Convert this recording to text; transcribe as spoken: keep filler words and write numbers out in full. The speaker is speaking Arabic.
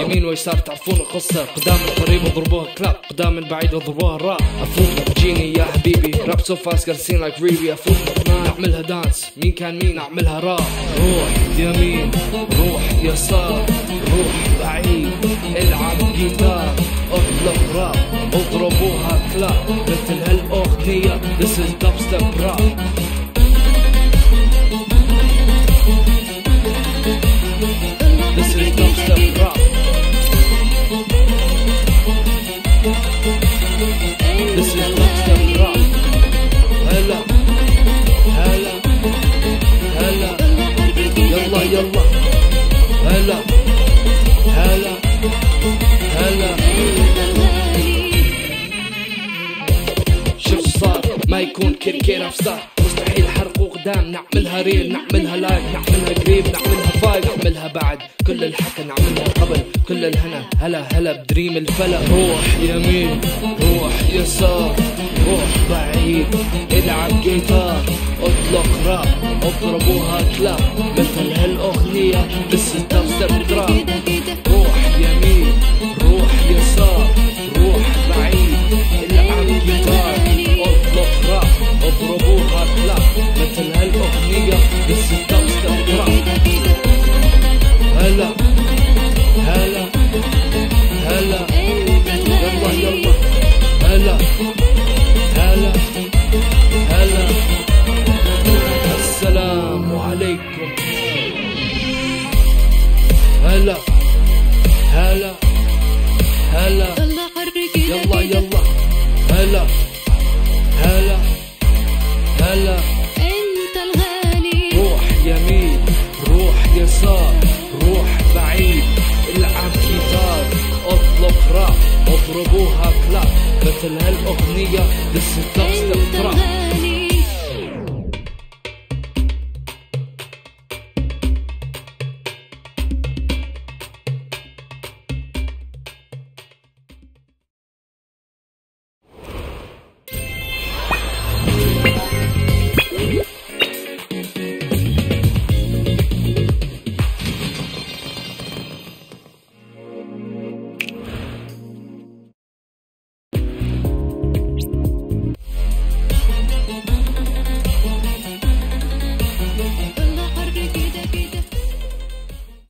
يمين ويسار تعرفون القصة، قدام القريب اضربوها كلاب، قدام البعيد اضربوها راب. افوتك جيني يا حبيبي، راب سو فاست جالسين لايك ريبي. افوتك نعملها دانس، مين كان مين اعملها راب. روح يمين روح يسار، روح بعيد العب جيتار، اطلق راب اضربوها كلاب، مثل هالاغنية This is dubstep rap. ما يكون كركيرة في ستار، مستحيل حرق وقدام. نعملها ريل نعملها لايك، نعملها قريب نعملها فايف، نعملها بعد كل الحكي نعملها قبل كل الهنا. هلا هلا بدريم الفلا. روح يمين روح يسار، روح بعيد العب جيتار، اطلق راب اضربوها كلاب، مثل هالاغنية بس الدبستب تراب. روح يمين روح يسار، روح بعيد العب جيتار، اضربوها كلاب، مثل هالاغنية بس الدبستب تراب. هلا هلا هلا يلا يلا هلا هلا هلا. السلام عليكم. هلا هلا هلا يلا يلا هلا هلا هلا. انت الغالي. روح يمين روح يسار، روح بعيد العب جيتار، اطلق راب اضربوها كلاب، مثل هالاغنية This is dubstep rap.